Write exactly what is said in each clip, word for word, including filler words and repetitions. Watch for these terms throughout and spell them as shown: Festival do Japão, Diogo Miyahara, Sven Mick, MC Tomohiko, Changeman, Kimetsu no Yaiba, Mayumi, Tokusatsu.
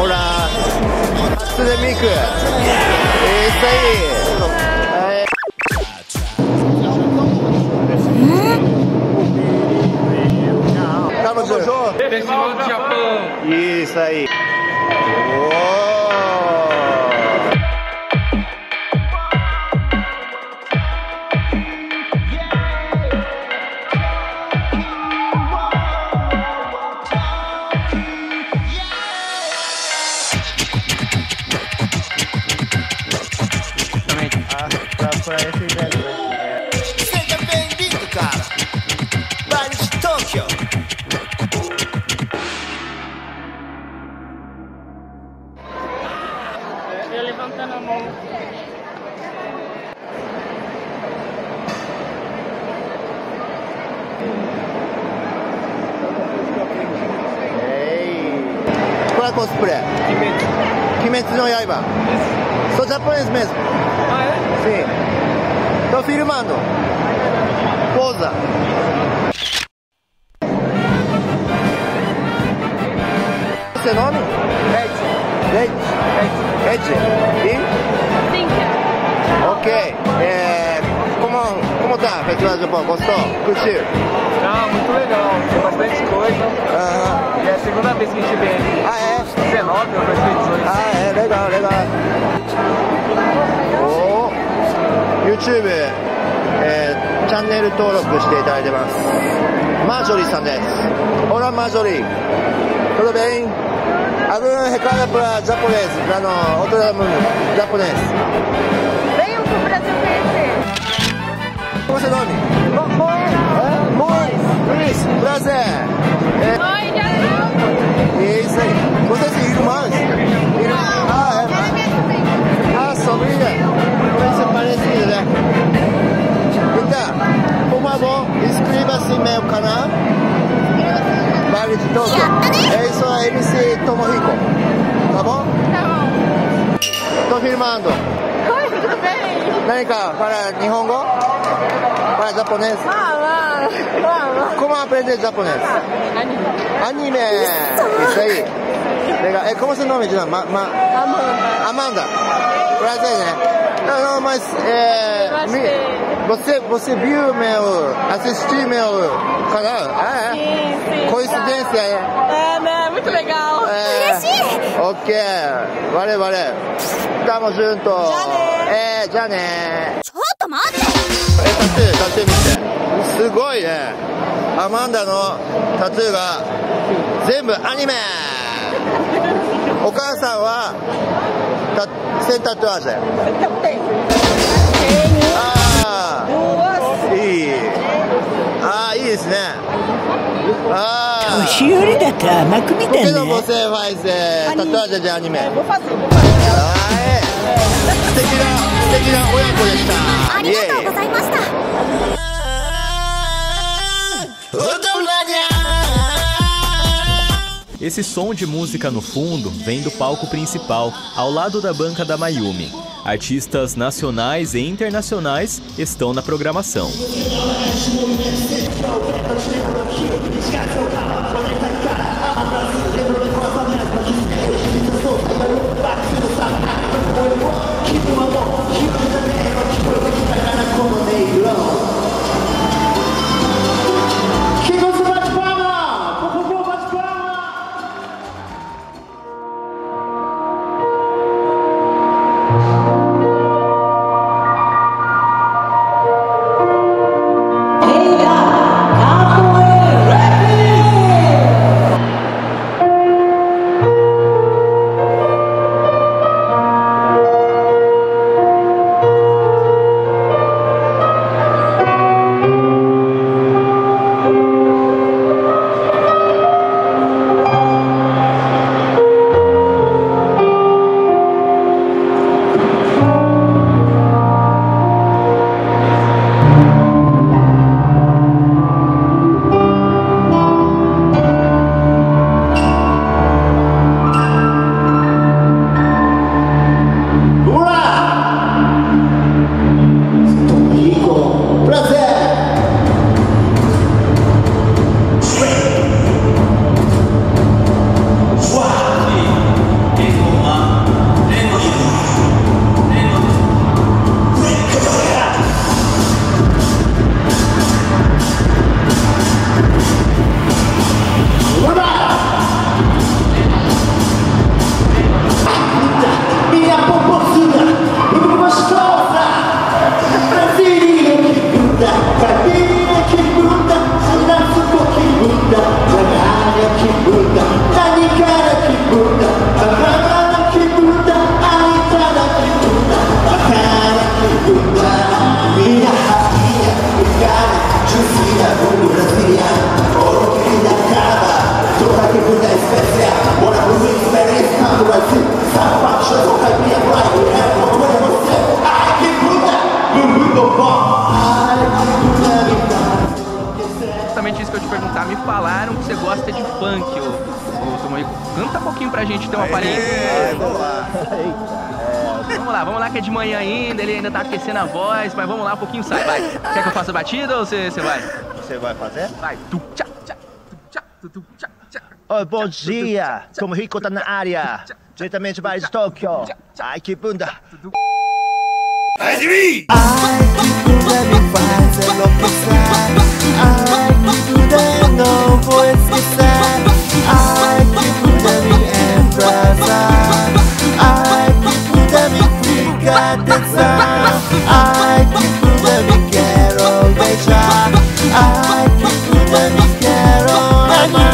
Olá! Sven Mick! É isso aí! É. Festival do Japão! Isso aí! Uou. Cosplay? Kimetsu. Kimetsu no Yaiba. Isso. Sou japonês mesmo. Ah, é? Sim. Tô filmando. Pousa. Seu nome? Leite. Leite. Leite. E? Sim. Ok. É... Como, como tá a Festival do Japão? Gostou? Curtiu? Ah, muito legal. Tem bastante coisa. Aham. E é a segunda vez que a gente vem ali. Ah, é? dezenove ou dois mil e dezoito. Ah, é, legal, legal. Oh, YouTube, eh, channel登録していただいてます。マジョリさんです。Olá, Majori. Tudo bem? Algum recado para japonês, para no outro mundo japonês? Venham pro Brasil conhecer. Qual é o seu nome? Moi. Isso, prazer. Moi de Arnaldo. Isso aí. Vocês são irmãs? Irmãs? Ah, é. Ah, sobrinha. Parece parecido, né? Então, por favor, inscreva-se no meu canal. Vale de todo. É isso aí, M C Tomohiko. Tá bom? Tá bom. Estou filmando. Oi, tudo bem? Vem cá, para Nihongo? Para japonês? Ah, ah, ah, como aprender japonês? Ah, anime. Anime! Isso aí. Legal. É, como é seu nome? Ma, ma... Amanda. Amanda. Prazer, né? Não, não, mas... É, me, você, você viu meu... Assistiu meu canal? Ah, é? Sim, sim. Coincidência, é? É, né? Muito legal. É. Ok. Vale, vale. Estamos juntos. Já né. É, já né. 立てみてすごいねアマンダのタトゥーが全部アニメお母さんはセンタトゥアージあーいいあーいいですねあー年寄りだから甘く見たねけど母性ファイズタトゥアージでアニメ素敵な素敵な親子でしたありがとうございましたEsse som de música no fundo vem do palco principal, ao lado da banca da Mayumi. Artistas nacionais e internacionais estão na programação. gosta de funk, o, o Tomohiko. Canta um pouquinho pra gente ter uma palhinha. Vamos lá. Vamos lá, vamos lá que é de manhã ainda, ele ainda tá aquecendo a voz, mas vamos lá, um pouquinho sai, vai. Quer que eu faça a batida ou você vai? Você vai fazer? Vai. Oi, bom dia, Tomohiko tá na área, diretamente mais de Tóquio. Ai, que bunda. Ai, de mim! Ai, que bunda me faz enlouquecer. Ai, que bunda eu não vou esquecer. Ai, que bunda me embraça. Ai, que bunda me fica tensão. Ai, que bunda me quero beijar. Ai, que bunda me quero amar.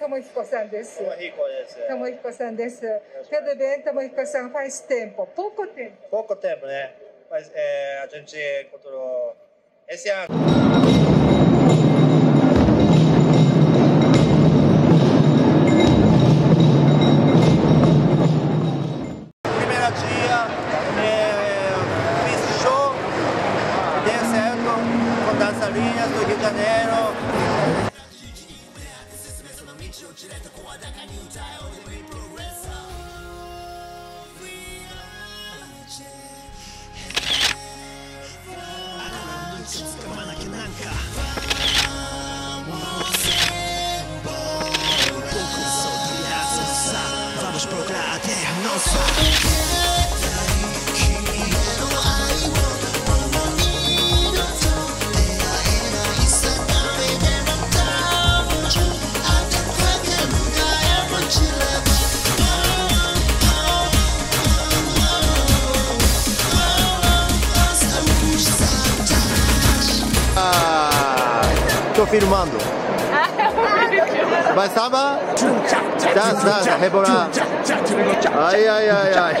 Tomohiko-san desu. Tudo bem, Tomohiko-san? Faz tempo, pouco tempo. Pouco tempo, né? Mas é, a gente encontrou esse ano. Filmando. Vai samba? Dança, dança, rebolar. Ai, ai, ai, ai.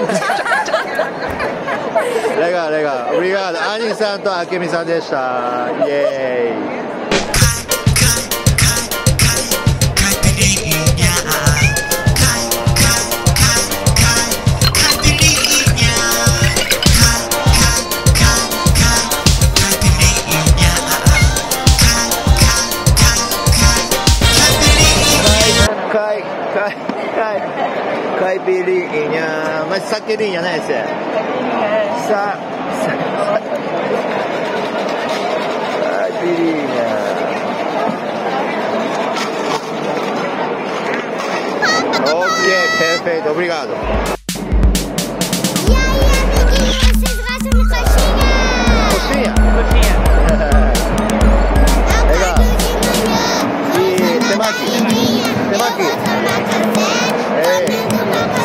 Legal, legal. Obrigado. Ani-san to Akemi-san deshita. Yay. Caipirinha, mas saqueirinha, né, Cê? Saqueirinha. Sa... Sa... Caipirinha. Ok, perfeito, obrigado. E aí, amiguinha, vocês gostam de coxinha? Coxinha? Coxinha. Legal. E temaki. Temaki.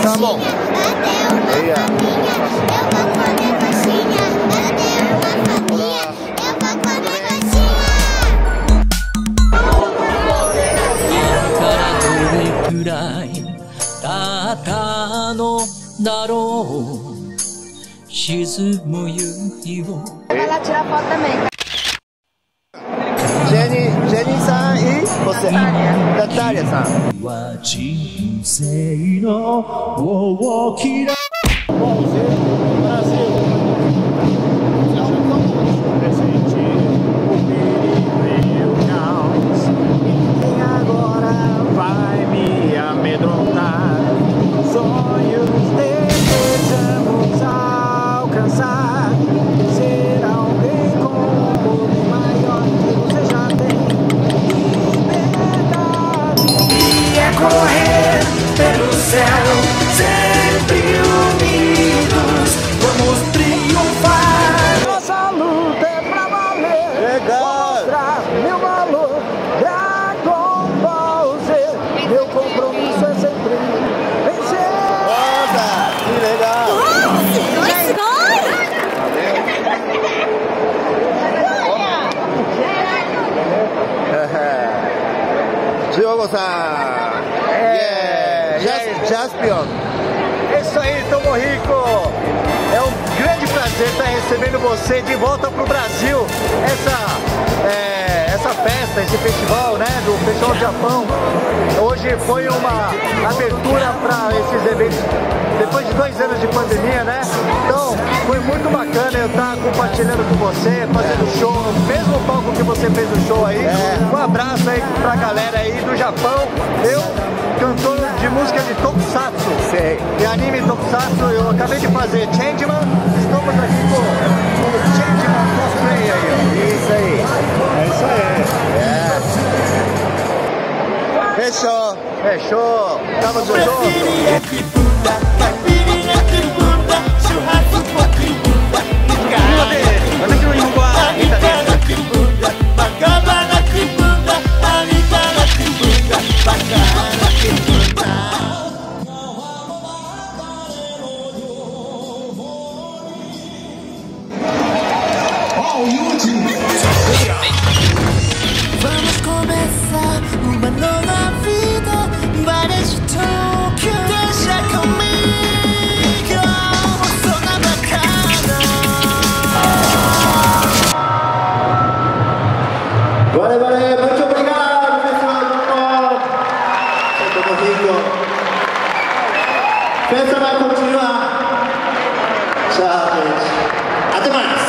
Tá bom. Aí, ó. Olá. Vai lá tirar foto também. Jenny, Jenny-san e você? Natália-san. Sei no o que Brasil, Brasil. E agora vai me amedrontar. Sonhos desejamos alcançar. Será alguém com um poder maior que você já tem. Liberdade. Diogo-san! Yeah! Just, just beyond! É isso aí, Tomohiko! É um grande prazer estar recebendo você de volta para o Brasil! Essa, é, essa festa, esse festival, né, do Festival do Japão, hoje foi uma abertura para esses eventos, depois de dois anos de pandemia, né? Então, foi muito bacana eu estar compartilhando com você, fazendo show, mesmo palco que você fez o show aí. Um abraço aí pra galera aí do Japão. Eu, cantor de música de Tokusatsu, de anime Tokusatsu, eu acabei de fazer Changeman, estamos aqui com o Changeman cosplay aí. Isso aí. É isso aí. É. Fechou. Fechou. Estamos juntos. Vamos começar uma nova vida, várias de Tóquio. Deixa comigo, sou na bacana. Bora, bora, muito obrigado, pessoal. Eu tô rico. A festa vai continuar. Tchau, gente. Até mais.